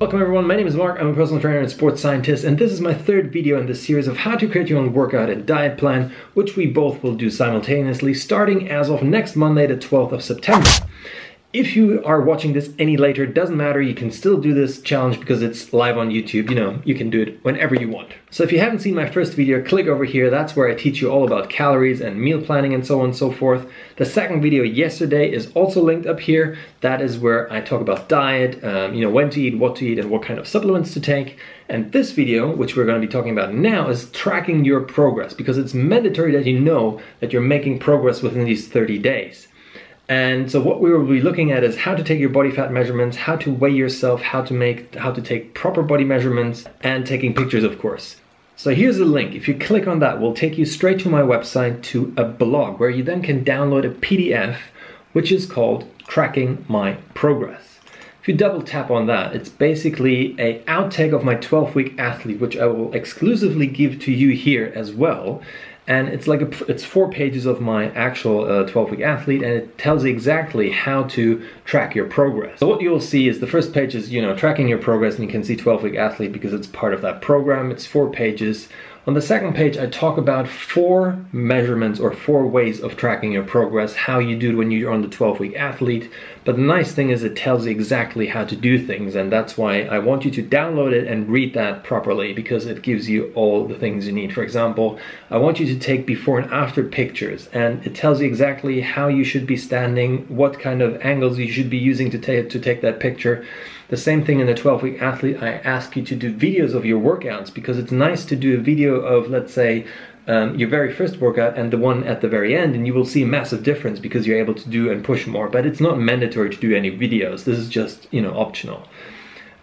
Welcome everyone, my name is Mark, I'm a personal trainer and sports scientist, and this is my third video in this series of how to create your own workout and diet plan, which we both will do simultaneously starting as of next Monday, the 12th of September. If you are watching this any later, it doesn't matter, you can still do this challenge because it's live on YouTube, you know, you can do it whenever you want. So if you haven't seen my first video, click over here, that's where I teach you all about calories and meal planning and so on and so forth. The second video yesterday is also linked up here, that is where I talk about diet, you know, when to eat and what kind of supplements to take. And this video, which we're going to be talking about now, is tracking your progress because it's mandatory that you know that you're making progress within these 30 days. And so what we will be looking at is how to take your body fat measurements, how to weigh yourself, how to take proper body measurements, and taking pictures, of course. So here's a link. If you click on that, we'll take you straight to my website to a blog where you then can download a PDF, which is called Tracking My Progress. If you double tap on that, it's basically an outtake of my 12-week athlete, which I will exclusively give to you here as well. And it's like it's 4 pages of my actual 12-week athlete, and it tells you exactly how to track your progress. So what you'll see is the first page is, you know, tracking your progress, and you can see 12-week athlete because it's part of that program. It's 4 pages. On the second page, I talk about 4 measurements or 4 ways of tracking your progress, how you do it when you're on the 12-week athlete. But the nice thing is it tells you exactly how to do things, and that's why I want you to download it and read that properly because it gives you all the things you need. For example, I want you to take before and after pictures, and it tells you exactly how you should be standing, what kind of angles you should be using to take that picture. The same thing in the 12-week athlete, I ask you to do videos of your workouts because it's nice to do a video of, let's say, your very first workout and the one at the very end, and you will see a massive difference because you're able to do and push more. But it's not mandatory to do any videos, this is just, you know, optional.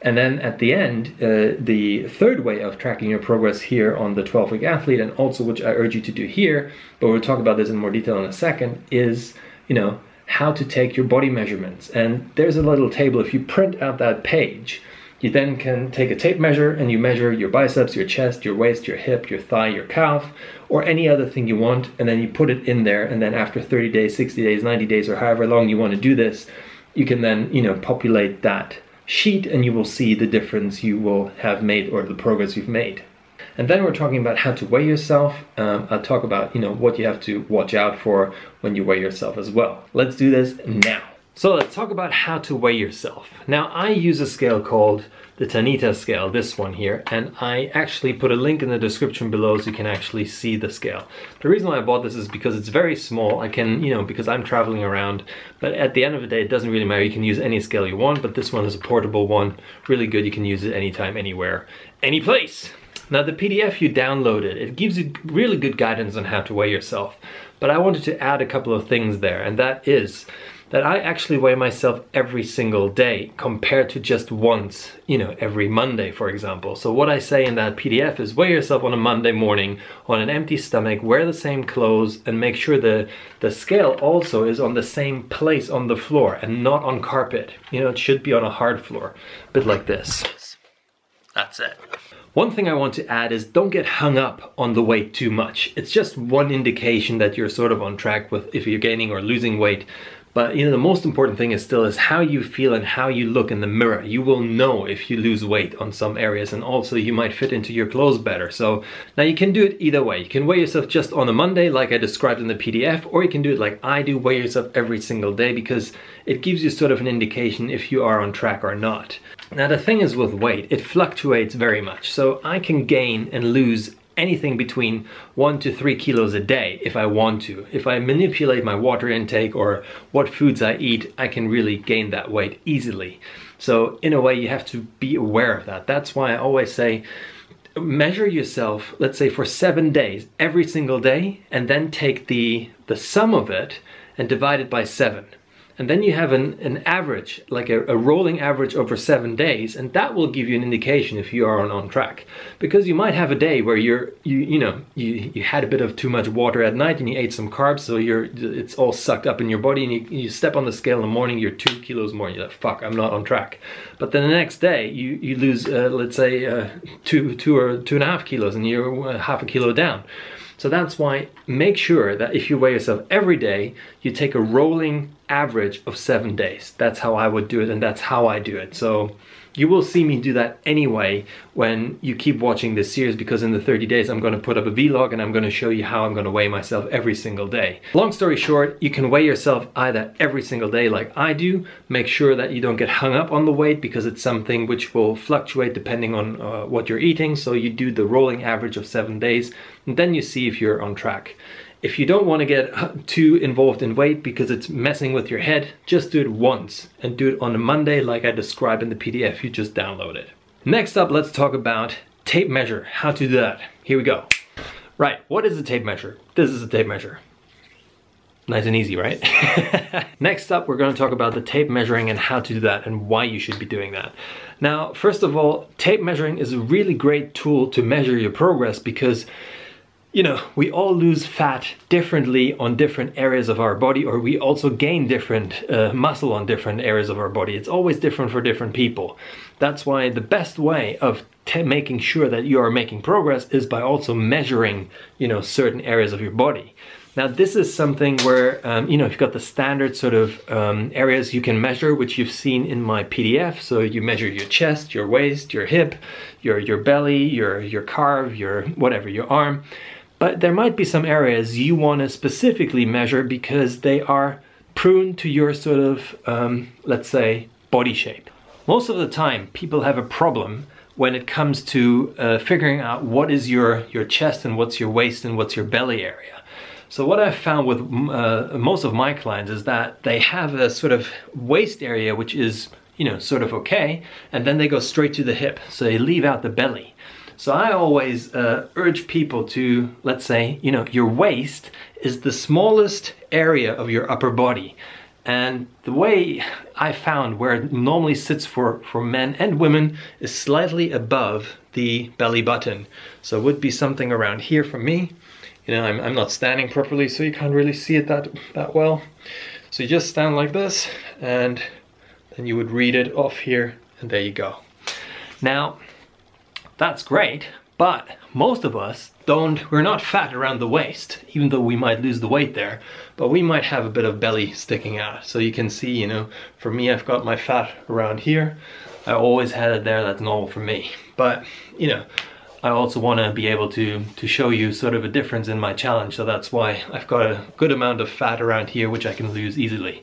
And then at the end, the third way of tracking your progress here on the 12-week athlete, and also which I urge you to do here, but we'll talk about this in more detail in a second, is, you know, how to take your body measurements. And there's a little table. If you print out that page, you then can take a tape measure and you measure your biceps, your chest, your waist, your hip, your thigh, your calf, or any other thing you want, and then you put it in there, and then after 30 days, 60 days, 90 days, or however long you want to do this, you can then, you know, populate that sheet and you will see the difference you will have made or the progress you've made. And then we're talking about how to weigh yourself. I'll talk about, you know, what you have to watch out for when you weigh yourself as well. Let's do this now. So let's talk about how to weigh yourself. Now I use a scale called the Tanita scale, this one here, and I actually put a link in the description below so you can actually see the scale. The reason why I bought this is because it's very small. I can, you know, because I'm traveling around, but at the end of the day, it doesn't really matter. You can use any scale you want, but this one is a portable one, really good. You can use it anytime, anywhere, any place. Now the PDF you downloaded, it gives you really good guidance on how to weigh yourself, but I wanted to add a couple of things there, and that is that I actually weigh myself every single day compared to just once, you know, every Monday, for example. So what I say in that PDF is weigh yourself on a Monday morning on an empty stomach, wear the same clothes, and make sure the scale also is on the same place on the floor and not on carpet. You know, it should be on a hard floor, a bit like this. That's it. One thing I want to add is don't get hung up on the weight too much. It's just one indication that you're sort of on track with if you're gaining or losing weight. But you know, the most important thing is still is how you feel and how you look in the mirror. You will know if you lose weight on some areas, and also you might fit into your clothes better. So now you can do it either way. You can weigh yourself just on a Monday like I described in the PDF, or you can do it like I do, weigh yourself every single day because it gives you sort of an indication if you are on track or not. Now the thing is with weight, it fluctuates very much. So I can gain and lose anything between 1 to 3 kilos a day if I want to. If I manipulate my water intake or what foods I eat, I can really gain that weight easily. So in a way, you have to be aware of that. That's why I always say, measure yourself, let's say for 7 days, every single day, and then take the sum of it and divide it by 7. And then you have an average, like a rolling average over 7 days, and that will give you an indication if you are on track. Because you might have a day where you had a bit of too much water at night and you ate some carbs, so it's all sucked up in your body, and you step on the scale in the morning, you're 2 kilos more, and you're like, fuck, I'm not on track. But then the next day, you lose, let's say, 2 or 2.5 kilos, and you're half a kilo down. So that's why make sure that if you weigh yourself every day, you take a rolling average of 7 days. That's how I would do it, and that's how I do it. So You will see me do that anyway when you keep watching this series, because in the 30 days I'm going to put up a vlog and I'm going to show you how I'm going to weigh myself every single day. Long story short, you can weigh yourself either every single day like I do. Make sure that you don't get hung up on the weight because it's something which will fluctuate depending on what you're eating. So you do the rolling average of 7 days and then you see if you're on track. If you don't want to get too involved in weight because it's messing with your head, just do it once and do it on a Monday like I describe in the PDF. You just download it. Next up, let's talk about tape measure, how to do that. Here we go. Right, what is a tape measure? This is a tape measure. Nice and easy, right? Next up, we're going to talk about the tape measuring and how to do that and why you should be doing that. Now, first of all, tape measuring is a really great tool to measure your progress because you know, we all lose fat differently on different areas of our body, or we also gain different muscle on different areas of our body. It's always different for different people. That's why the best way of making sure that you are making progress is by also measuring, you know, certain areas of your body. Now, this is something where, you know, you've got the standard sort of areas you can measure, which you've seen in my PDF. So you measure your chest, your waist, your hip, your belly, your calf, your whatever, your arm. But there might be some areas you want to specifically measure because they are prone to your sort of, let's say, body shape. Most of the time, people have a problem when it comes to figuring out what is your chest and what's your waist and what's your belly area. So what I've found with most of my clients is that they have a sort of waist area which is, you know, sort of okay, and then they go straight to the hip, so they leave out the belly. So I always urge people to, let's say, you know, your waist is the smallest area of your upper body. And the way I found where it normally sits for men and women is slightly above the belly button. So it would be something around here for me. You know, I'm not standing properly, so you can't really see it that well. So you just stand like this, and then you would read it off here, and there you go. Now, that's great, but most of us don't, we're not fat around the waist, even though we might lose the weight there, but we might have a bit of belly sticking out. So you can see, you know, for me, I've got my fat around here. I always had it there, that's normal for me. But, you know, I also want to be able to show you sort of a difference in my challenge. So that's why I've got a good amount of fat around here, which I can lose easily.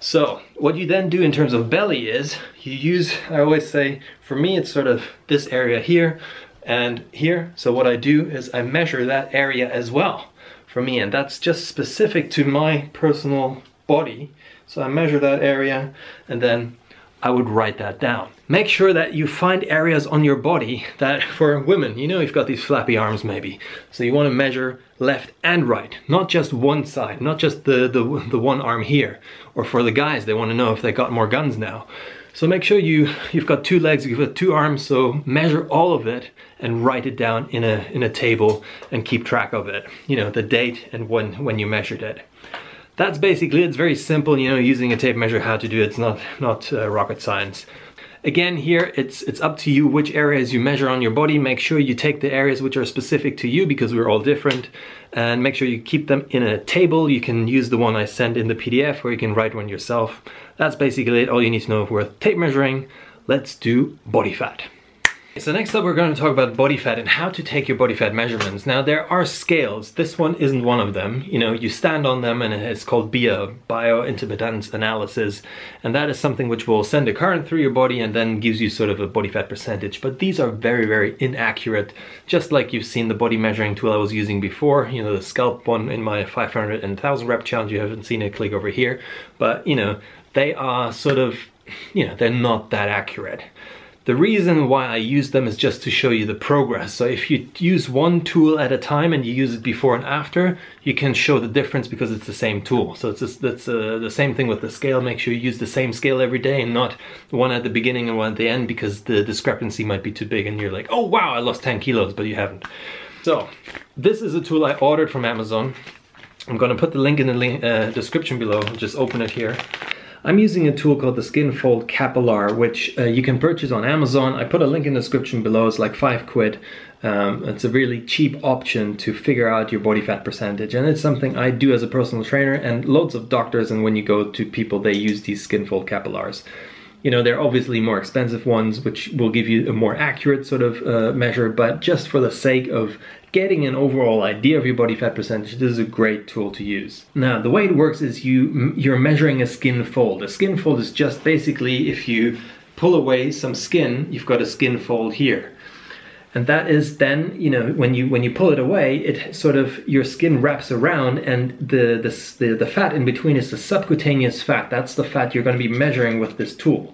So what you then do in terms of belly is you use, I always say, for me, it's sort of this area here and here. So what I do is I measure that area as well for me. And that's just specific to my personal body. So I measure that area and then I would write that down. Make sure that you find areas on your body that, for women, you know, you've got these flappy arms maybe. So you want to measure left and right, not just one side, not just the one arm here. Or for the guys, they want to know if they got more guns now. So make sure you've got two legs, you've got two arms, so measure all of it and write it down in a table and keep track of it. You know, the date and when you measured it. That's basically, it's very simple, you know, using a tape measure, how to do it. It's not rocket science. Again, here, it's up to you which areas you measure on your body. Make sure you take the areas which are specific to you because we're all different, and make sure you keep them in a table. You can use the one I sent in the PDF or you can write one yourself. That's basically it, all you need to know for tape measuring. Let's do body fat. So next up we're going to talk about body fat and how to take your body fat measurements. Now there are scales, this one isn't one of them, you know, you stand on them and it's called BIA, Bioimpedance Analysis, and that is something which will send a current through your body and then gives you sort of a body fat percentage, but these are very, very inaccurate, just like you've seen the body measuring tool I was using before, you know, the scalp one in my 500 and 1000 rep challenge, you haven't seen it, click over here, but you know, they are sort of, you know, they're not that accurate. The reason why I use them is just to show you the progress. So if you use one tool at a time and you use it before and after, you can show the difference because it's the same tool. So it's just, that's the same thing with the scale. Make sure you use the same scale every day and not one at the beginning and one at the end because the discrepancy might be too big and you're like, oh wow, I lost 10 kilos, but you haven't. So this is a tool I ordered from Amazon. I'm gonna put the link in the description below. Just open it here. I'm using a tool called the Skinfold Caliper, which you can purchase on Amazon. I put a link in the description below, it's like £5. It's a really cheap option to figure out your body fat percentage, and it's something I do as a personal trainer and loads of doctors, and when you go to people, they use these Skinfold Calipers. You know, there are obviously more expensive ones, which will give you a more accurate sort of measure, but just for the sake of getting an overall idea of your body fat percentage, this is a great tool to use. Now, the way it works is you're measuring a skin fold. A skin fold is just basically if you pull away some skin, you've got a skin fold here. And that is then, you know, when you pull it away, it sort of, your skin wraps around, and the fat in between is the subcutaneous fat. That's the fat you're going to be measuring with this tool.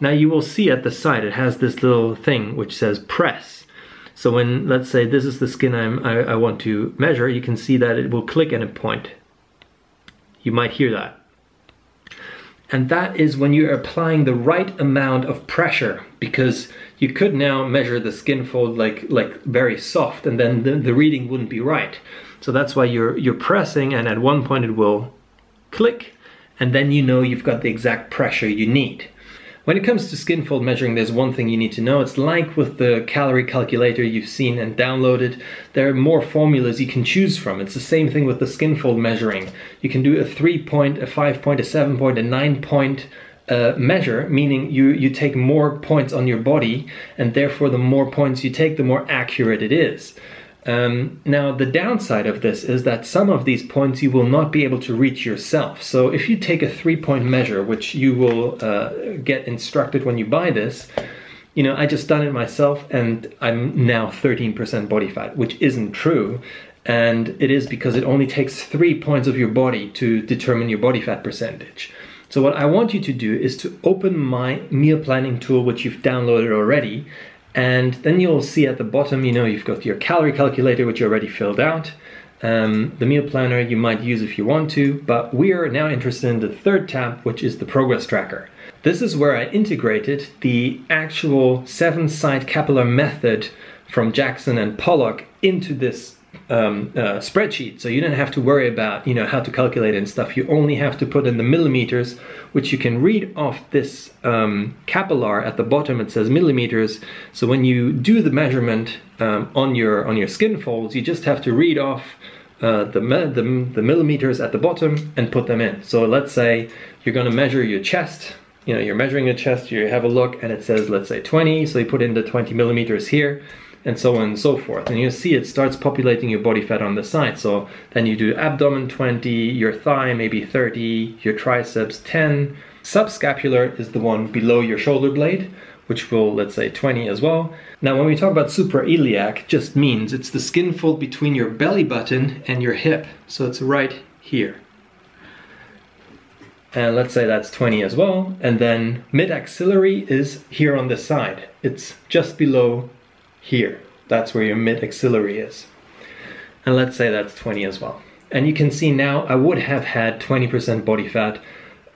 Now you will see at the side, it has this little thing which says press. So when, let's say this is the skin I want to measure, you can see that it will click at a point. You might hear that. And that is when you're applying the right amount of pressure, because you could now measure the skin fold like very soft, and then the reading wouldn't be right. So that's why you're pressing, and at one point it will click, and then you know you've got the exact pressure you need. When it comes to skin fold measuring, there's one thing you need to know. It's like with the calorie calculator you've seen and downloaded. There are more formulas you can choose from. It's the same thing with the skin fold measuring. You can do a 3-point, a 5-point, a 7-point, a 9-point measure, meaning you take more points on your body, and therefore the more points you take, the more accurate it is. Now, the downside of this is that some of these points you will not be able to reach yourself. So if you take a 3-point measure, which you will get instructed when you buy this, you know, I just done it myself, and I'm now 13% body fat, which isn't true. And it is because it only takes 3 points of your body to determine your body fat percentage. So what I want you to do is to open my meal planning tool, which you've downloaded already. And then you'll see at the bottom, you know, you've got your calorie calculator, which you already filled out. The meal planner you might use if you want to, but we are now interested in the third tab, which is the progress tracker. This is where I integrated the actual 7-site Caliper method from Jackson and Pollock into this spreadsheet. So you don't have to worry about, you know, how to calculate and stuff. You only have to put in the millimeters, which you can read off this Caliper at the bottom. It says millimeters. So when you do the measurement on your skin folds, you just have to read off the millimeters at the bottom and put them in. So let's say you're going to measure your chest. You know, you're measuring your chest. You have a look, and it says, let's say 20. So you put in the 20 millimeters here, and so on and so forth. And you'll see it starts populating your body fat on the side. So then you do abdomen 20, your thigh maybe 30, your triceps 10. Subscapular is the one below your shoulder blade, which will, let's say, 20 as well. Now, when we talk about suprailiac, just means it's the skin fold between your belly button and your hip. So it's right here. And let's say that's 20 as well. And then mid-axillary is here on the side. It's just below here. That's where your mid-axillary is. And let's say that's 20 as well. And you can see now I would have had 20% body fat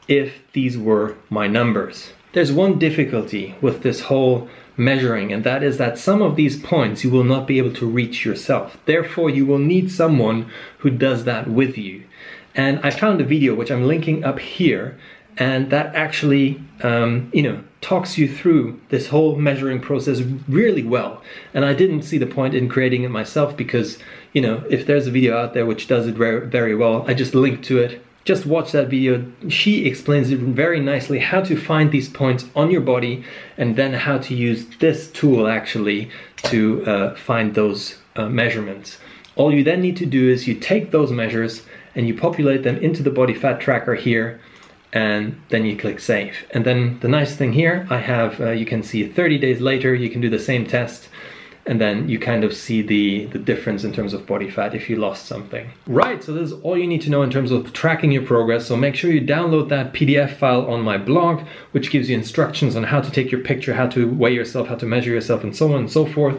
if these were my numbers. There's one difficulty with this whole measuring, and that is that some of these points you will not be able to reach yourself. Therefore, you will need someone who does that with you. And I found a video which I'm linking up here, and that actually, you know, talks you through this whole measuring process really well. And I didn't see the point in creating it myself because, you know, if there's a video out there which does it very well, I just linked to it. Just watch that video. She explains it very nicely how to find these points on your body and then how to use this tool actually to find those measurements. All you then need to do is you take those measures and you populate them into the body fat tracker here, and then you click save. And then the nice thing here, I have, you can see 30 days later, you can do the same test, and then you kind of see the difference in terms of body fat if you lost something. Right, so this is all you need to know in terms of tracking your progress. So make sure you download that PDF file on my blog, which gives you instructions on how to take your picture, how to weigh yourself, how to measure yourself, and so on and so forth.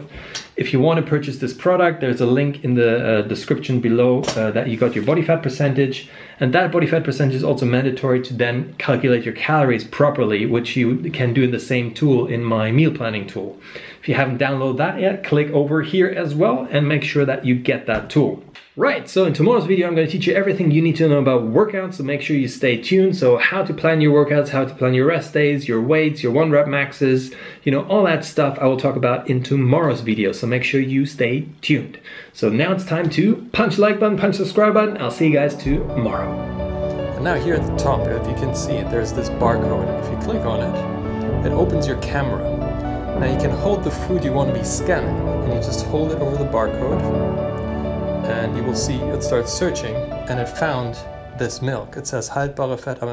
If you want to purchase this product, there's a link in the description below that you got your body fat percentage. And that body fat percentage is also mandatory to then calculate your calories properly, which you can do in the same tool in my meal planning tool. If you haven't downloaded that yet, click over here as well and make sure that you get that tool. Right, so in tomorrow's video, I'm going to teach you everything you need to know about workouts, so make sure you stay tuned. So how to plan your workouts, how to plan your rest days, your weights, your 1-rep maxes, you know, all that stuff I will talk about in tomorrow's video. So make sure you stay tuned. So now it's time to punch like button, punch subscribe button. I'll see you guys tomorrow. And now here at the top, if you can see it, there's this barcode. If you click on it, it opens your camera. Now you can hold the food you want to be scanning, and you just hold it over the barcode, and you will see it starts searching, and it found this milk. It says haltbare Fett.